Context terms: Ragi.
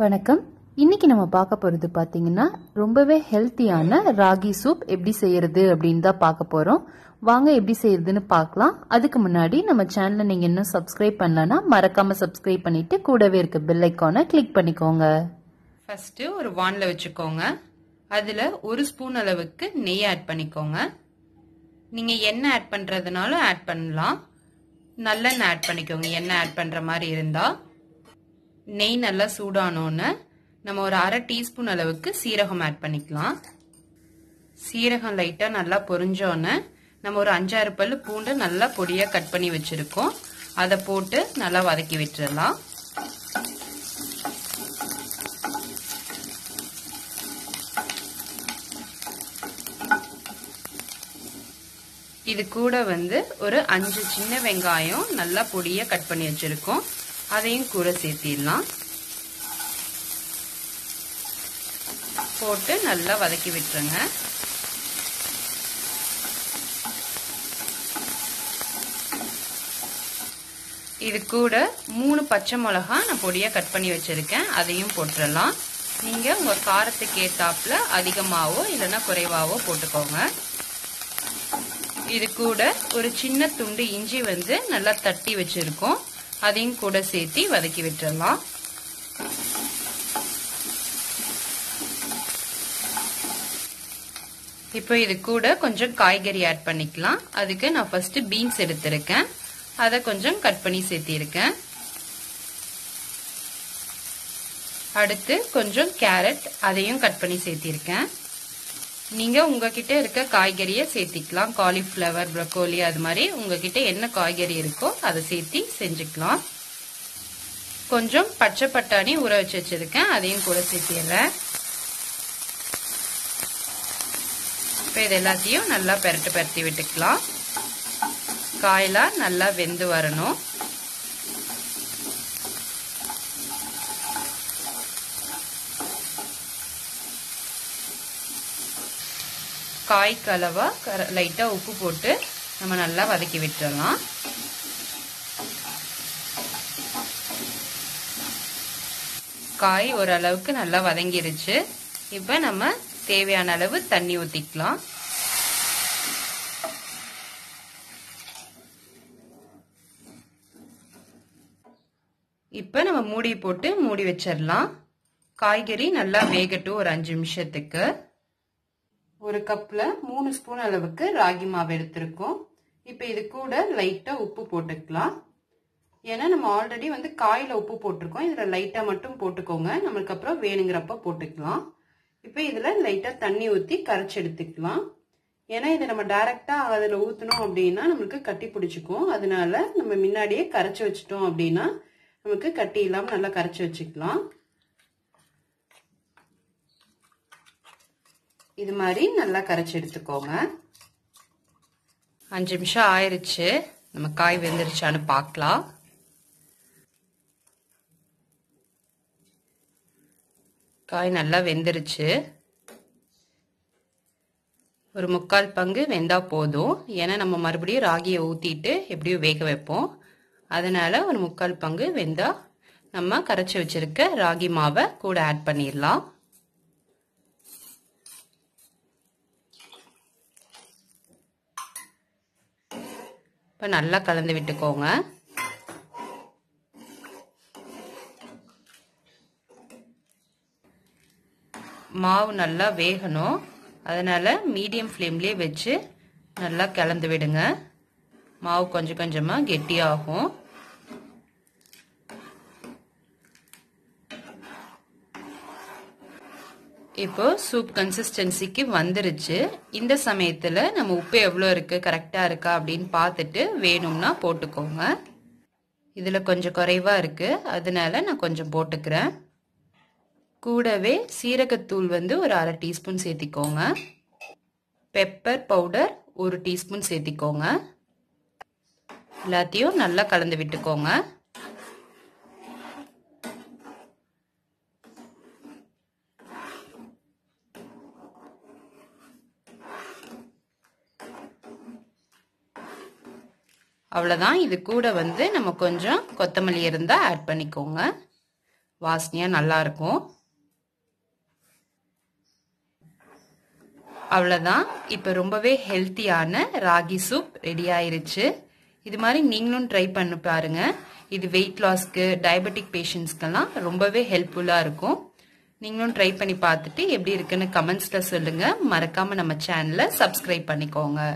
வணக்கம் இன்னைக்கு நம்ம பார்க்க போறது பாத்தீங்கன்னா ரொம்பவே ஹெல்தியான ராகி சூப் எப்படி செய்யறது அப்படின்னு தான் பார்க்க போறோம். வாங்க எப்படி செய்யறதுன்னு பார்க்கலாம். அதுக்கு முன்னாடி நம்ம சேனலை நீங்க இன்னும் சப்ஸ்கிரைப் பண்ணலனா மறக்காம சப்ஸ்கிரைப் பண்ணிட்டு கூடவே இருக்க பெல் ஐகானை கிளிக் பண்ணிக்கோங்க. ஃபர்ஸ்ட் ஒரு வான்ல வச்சுக்கோங்க. அதுல ஒரு ஸ்பூன் அளவுக்கு நெய் ஆட் பண்ணிக்கோங்க. நீங்க எண்ணெய் ஆட் பண்றதுனாலும் ஆட் பண்ணலாம், நல்லெண்ணெய் ஆட் பண்ணிக்கோங்க. எண்ணெய் ஆட் பண்ற மாதிரி இருந்தா நெய் நல்லா சூடானோன்னு நம்ம ஒரு அரை டீஸ்பூன் அளவுக்கு சீரகம் ஆட் பண்ணிக்கலாம். சீரகம் லைட்டா நல்லா பொரிஞ்சோன்னு நம்ம ஒரு 5-6 பல்லு பூண்டு நல்லா பொடியா கட் பண்ணி வச்சிருக்கோம், அதை போட்டு நல்லா வதக்கி விட்டுறலாம். இது கூட வந்து ஒரு 5 சின்ன வெங்காயம் நல்லா பொடியா கட் பண்ணி வச்சிருக்கோம், அதையும் கூட சேர்த்திடலாம். போட்டு நல்லா வதக்கி விட்டுருங்க. இது கூட 3 பச்சை மிளகா நான் பொடியா கட் பண்ணி வச்சிருக்கேன், அதையும் போட்டுடலாம். நீங்க உங்க காரத்துக்கு ஏத்தாப்புல அதிகமாவோ இல்லைன்னா குறைவாவோ போட்டுக்கோங்க. இது கூட ஒரு சின்ன துண்டு இஞ்சி வந்து நல்லா தட்டி வச்சிருக்கோம், அதையும் கூட சேர்த்து வதக்கி விட்டுடலாம். இப்போ இது கூட கொஞ்சம் காய்கறி ஆட் பண்ணிக்கலாம். அதுக்கு நான் ஃபர்ஸ்ட் பீன்ஸ் எடுத்திருக்கேன், அதை கொஞ்சம் கட் பண்ணி சேர்த்திருக்கேன். அடுத்து கொஞ்சம் கேரட், அதையும் கட் பண்ணி சேர்த்திருக்கேன். நீங்க உங்ககிட்ட இருக்க காய்கறியை சேர்த்திக்கலாம். காலிஃபிளவர், ப்ரோக்கோலி, அது மாதிரி உங்ககிட்ட என்ன காய்கறி இருக்கோ அதை சேர்த்தி செஞ்சுக்கலாம். கொஞ்சம் பச்சை பட்டாணி ஊற வச்சு வச்சிருக்கேன், அதையும் கூட சேர்த்திடுறேன். இப்போ இது எல்லாத்தையும் நல்லா பரட்டி விட்டுக்கலாம். காயெல்லாம் நல்லா வெந்து வரணும். காய் கலவா லைட்டா உப்பு போட்டு நம்ம நல்லா வதக்கி விட்டுடலாம். காய் ஓரளவுக்கு நல்லா வதங்கிருச்சு. இப்ப நம்ம தேவையான அளவு தண்ணி ஊத்திக்கலாம். இப்ப நம்ம மூடி போட்டு மூடி வச்சிடலாம். காய்கறி நல்லா வேகட்டும் ஒரு 5 நிமிஷத்துக்கு. ஒரு கப்ல 3 ஸ்பூன் அளவுக்கு ராகி மாவு எடுத்திருக்கோம். இப்ப இது கூட லைட்டா உப்பு போட்டுக்கலாம். ஏன்னா நம்ம ஆல்ரெடி வந்து காயில உப்பு போட்டிருக்கோம், இதுல லைட்டா மட்டும் போட்டுக்கோங்க. நம்மளுக்கு அப்புறம் வேணுங்கிறப்ப போட்டுக்கலாம். இப்ப இதுல லைட்டா தண்ணி ஊத்தி கரைச்சி எடுத்துக்கலாம். ஏன்னா இதை நம்ம டைரக்டா அதுல ஊத்தணும் அப்படின்னா நம்மளுக்கு கட்டி பிடிச்சிக்கும். அதனால நம்ம முன்னாடியே கரைச்சி வச்சுட்டோம் அப்படின்னா நமக்கு கட்டி இல்லாம நல்லா கரைச்சி வச்சுக்கலாம். இது மாதிரி நல்லா கரைச்சி எடுத்துக்கோங்க. 5 நிமிஷம் ஆயிருச்சு. நம்ம காய் வெந்துருச்சான்னு பார்க்கலாம். காய் நல்லா வெந்துருச்சு. ஒரு 3/4 பங்கு வெந்தா போதும். ஏன்னா நம்ம மறுபடியும் ராகியை ஊத்திட்டு எப்படியும் வேக வைப்போம், அதனால ஒரு 3/4 பங்கு வெந்தா நம்ம கரைச்சி வச்சிருக்க ராகி மாவை கூட ஆட் பண்ணிடலாம். இப்போ நல்லா கலந்து விட்டுக்கோங்க. மாவு நல்லா வேகணும், அதனால மீடியம் ஃப்ளேம்லேயே வச்சு நல்லா கலந்து விடுங்க. மாவு கொஞ்சம் கொஞ்சமாக கெட்டியாகும். இப்போ சூப் கன்சிஸ்டன்சிக்கு வந்துருச்சு. இந்த சமயத்துல நம்ம உப்பு எவ்வளோ இருக்கு, கரெக்டா இருக்கா அப்படின்னு பார்த்துட்டு வேணும்னா போட்டுக்கோங்க. இதுல கொஞ்சம் குறைவா இருக்கு, அதனால நான் கொஞ்சம் போட்டுக்கிறேன். கூடவே சீரகத்தூள் வந்து ஒரு அரை டீஸ்பூன் சேர்த்திக்கோங்க. பெப்பர் பவுடர் ஒரு டீஸ்பூன் சேர்த்திக்கோங்க. எல்லாத்தையும் நல்லா கலந்து விட்டுக்கோங்க. அவ்வளோதான். இது கூட வந்து நம்ம கொஞ்சம் கொத்தமல்லி இருந்தால் ஆட் பண்ணிக்கோங்க. வாசனையாக நல்லா இருக்கும். அவ்வளோதான், இப்போ ரொம்பவே ஹெல்த்தியான ராகி சூப் ரெடி ஆயிருச்சு. இது மாதிரி நீங்களும் ட்ரை பண்ணி பாருங்க. இது வெயிட் லாஸ்க்கு, டயபெட்டிக் பேஷண்ட்ஸ்க்கெல்லாம் ரொம்பவே ஹெல்ப்ஃபுல்லாக இருக்கும். நீங்களும் ட்ரை பண்ணி பார்த்துட்டு எப்படி இருக்குன்னு கமெண்ட்ஸில் சொல்லுங்கள். மறக்காமல் நம்ம சேனலை சப்ஸ்கிரைப் பண்ணிக்கோங்க.